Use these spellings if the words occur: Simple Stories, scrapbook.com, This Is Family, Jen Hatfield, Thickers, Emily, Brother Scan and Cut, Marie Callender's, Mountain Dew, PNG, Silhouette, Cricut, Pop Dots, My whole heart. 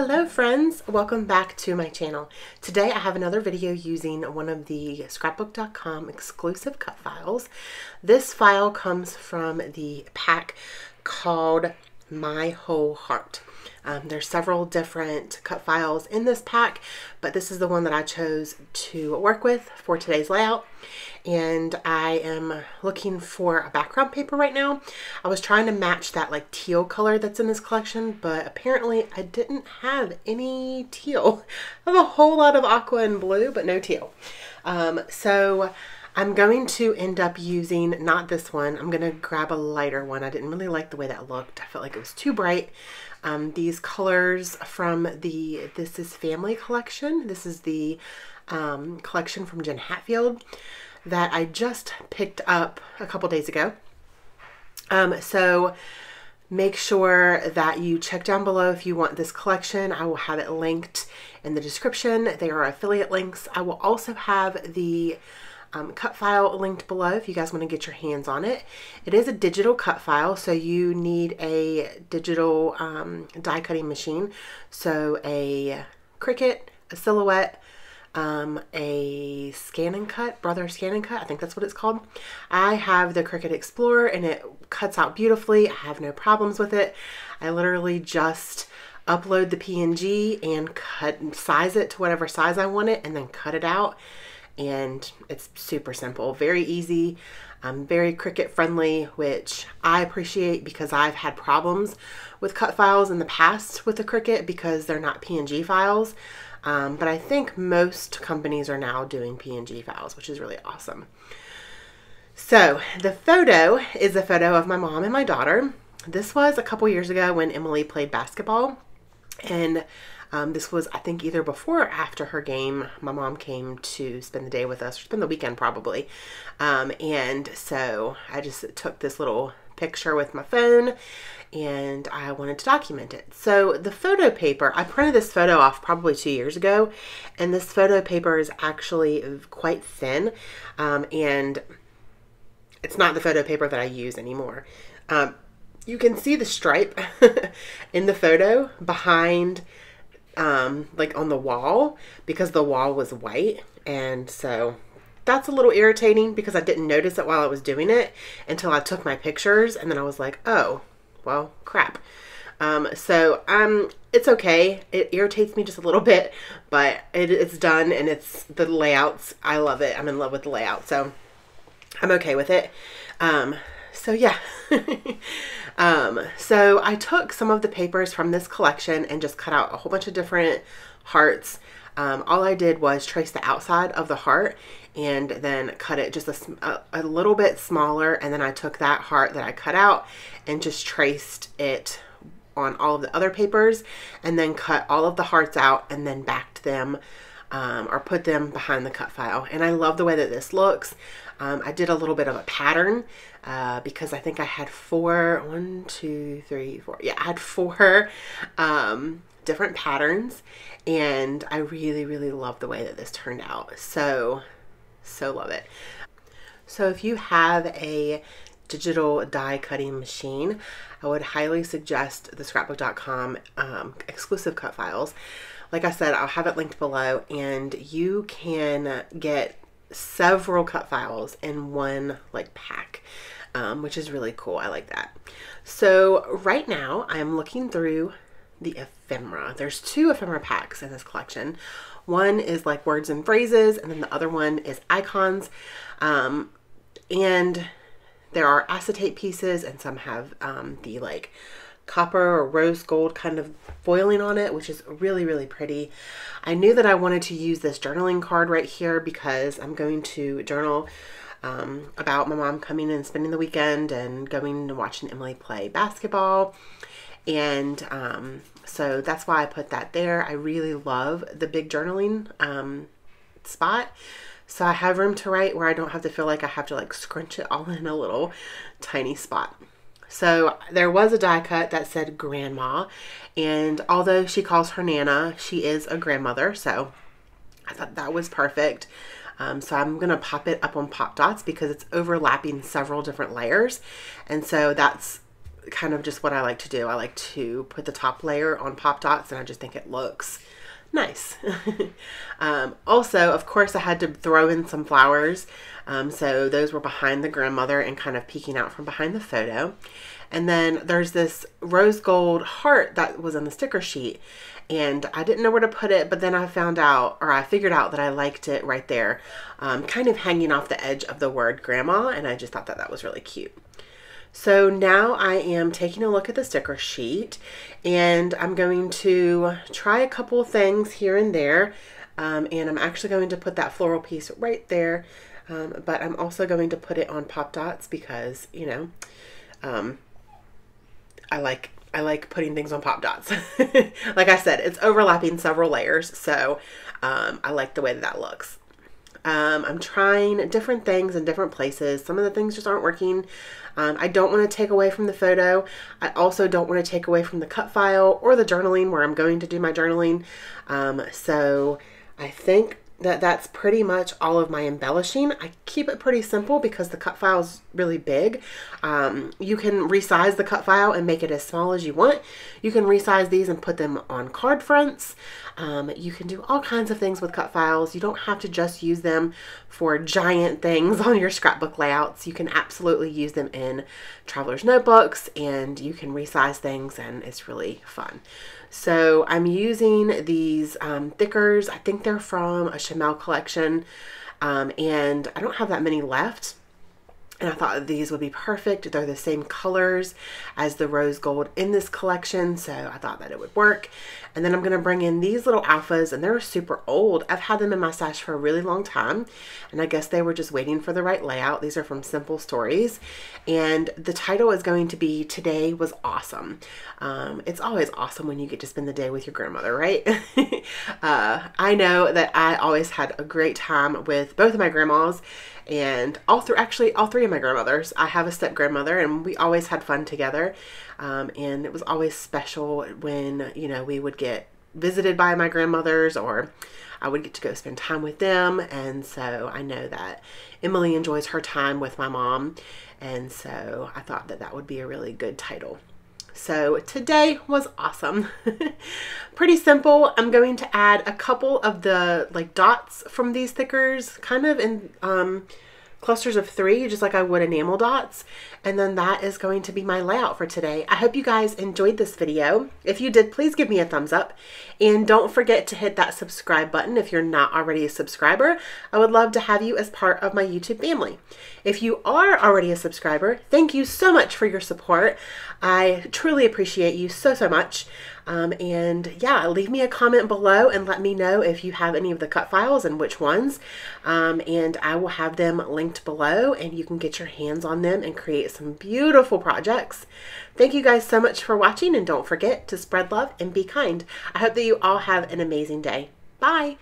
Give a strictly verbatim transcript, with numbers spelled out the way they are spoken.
Hello friends, welcome back to my channel. Today I have another video using one of the scrapbook dot com exclusive cut files. This file comes from the pack called My Whole Heart. Um, there's several different cut files in this pack, but this is the one that I chose to work with for today's layout. And I am looking for a background paper right now. I was trying to match that like teal color that's in this collection, but apparently I didn't have any teal. I have a whole lot of aqua and blue, but no teal. Um, so I'm going to end up using, not this one, I'm going to grab a lighter one. I didn't really like the way that looked. I felt like it was too bright. Um, these colors from the This Is Family collection. This is the um, collection from Jen Hatfield that I just picked up a couple days ago. Um, so make sure that you check down below if you want this collection. I will have it linked in the description. They are affiliate links. I will also have the Um, cut file linked below if you guys want to get your hands on it. It is a digital cut file, so you need a digital um, die cutting machine. So a Cricut, a Silhouette, um, a Scan and Cut, Brother Scan and Cut, I think that's what it's called. I have the Cricut Explorer and it cuts out beautifully. I have no problems with it. I literally just upload the P N G and cut and size it to whatever size I want it and then cut it out. And it's super simple, very easy, um, very Cricut friendly, which I appreciate because I've had problems with cut files in the past with the Cricut because they're not P N G files. Um, but I think most companies are now doing P N G files, which is really awesome. So the photo is a photo of my mom and my daughter. This was a couple years ago when Emily played basketball. And Um, this was, I think, either before or after her game. My mom came to spend the day with us, or spend the weekend probably. Um, and so I just took this little picture with my phone and I wanted to document it. So the photo paper, I printed this photo off probably two years ago, and this photo paper is actually quite thin. Um, and it's not the photo paper that I use anymore. Um, you can see the stripe in the photo behind um like on the wall, because the wall was white, and so that's a little irritating because I didn't notice it while I was doing it until I took my pictures, and then I was like, oh well, crap. Um so um it's okay, it irritates me just a little bit, but it, it's done, and it's the layouts, I love it. I'm in love with the layout, so I'm okay with it. um So yeah, um, so I took some of the papers from this collection and just cut out a whole bunch of different hearts. Um, all I did was trace the outside of the heart and then cut it just a, a little bit smaller. And then I took that heart that I cut out and just traced it on all of the other papers, and then cut all of the hearts out and then backed them um, or put them behind the cut file. And I love the way that this looks. Um, I did a little bit of a pattern uh, because I think I had four, one, two, three, four. Yeah, I had four um, different patterns, and I really, really love the way that this turned out. So, so love it. So if you have a digital die cutting machine, I would highly suggest the scrapbook dot com um, exclusive cut files. Like I said, I'll have it linked below, and you can get several cut files in one like pack, um, which is really cool. I like that. So right now I'm looking through the ephemera. There's two ephemera packs in this collection. One is like words and phrases, and then the other one is icons. Um, and there are acetate pieces, and some have um, the like copper or rose gold kind of foiling on it, which is really, really pretty. I knew that I wanted to use this journaling card right here because I'm going to journal um, about my mom coming and spending the weekend and going and watching Emily play basketball. And um, so that's why I put that there. I really love the big journaling um, spot. So I have room to write where I don't have to feel like I have to like scrunch it all in a little tiny spot. So there was a die cut that said grandma, and although she calls her Nana, she is a grandmother. So I thought that was perfect. Um, so I'm going to pop it up on Pop Dots because it's overlapping several different layers. And so that's kind of just what I like to do. I like to put the top layer on Pop Dots, and I just think it looks nice. um, also, of course, I had to throw in some flowers. Um, so those were behind the grandmother and kind of peeking out from behind the photo. And then there's this rose gold heart that was on the sticker sheet, and I didn't know where to put it, but then I found out, or I figured out that I liked it right there, um, kind of hanging off the edge of the word grandma, and I just thought that that was really cute. So now I am taking a look at the sticker sheet, and I'm going to try a couple things here and there, um, and I'm actually going to put that floral piece right there, um, but I'm also going to put it on Pop Dots because, you know, um, I like I like putting things on Pop Dots. Like I said, it's overlapping several layers, so um, I like the way that that looks. Um, I'm trying different things in different places. Some of the things just aren't working. Um, I don't want to take away from the photo. I also don't want to take away from the cut file or the journaling where I'm going to do my journaling. Um, so I think that that's pretty much all of my embellishing. I keep it pretty simple because the cut file is really big. Um, you can resize the cut file and make it as small as you want. You can resize these and put them on card fronts. Um, you can do all kinds of things with cut files. You don't have to just use them for giant things on your scrapbook layouts. You can absolutely use them in traveler's notebooks, and you can resize things, and it's really fun. So I'm using these um, thickers. I think they're from a Chamel collection, um, and I don't have that many left, and I thought these would be perfect. They're the same colors as the rose gold in this collection, so I thought that it would work. And then I'm going to bring in these little alphas, and they're super old. I've had them in my stash for a really long time, and I guess they were just waiting for the right layout. These are from Simple Stories, and the title is going to be Today Was Awesome. Um, it's always awesome when you get to spend the day with your grandmother, right? uh, I know that I always had a great time with both of my grandmas, and all through, actually all three of my grandmothers. I have a step-grandmother, and we always had fun together. Um, and it was always special when, you know, we would get visited by my grandmothers, or I would get to go spend time with them. And so I know that Emily enjoys her time with my mom. And so I thought that that would be a really good title. So Today Was Awesome. Pretty simple. I'm going to add a couple of the like dots from these thickers, kind of in um, clusters of three, just like I would enamel dots. And then that is going to be my layout for today. I hope you guys enjoyed this video. If you did, please give me a thumbs up, and don't forget to hit that subscribe button if you're not already a subscriber. I would love to have you as part of my YouTube family. If you are already a subscriber, thank you so much for your support. I truly appreciate you so, so much. Um, and yeah, leave me a comment below and let me know if you have any of the cut files and which ones. Um, and I will have them linked below, and you can get your hands on them and create some beautiful projects. Thank you guys so much for watching, and don't forget to spread love and be kind. I hope that you all have an amazing day. Bye.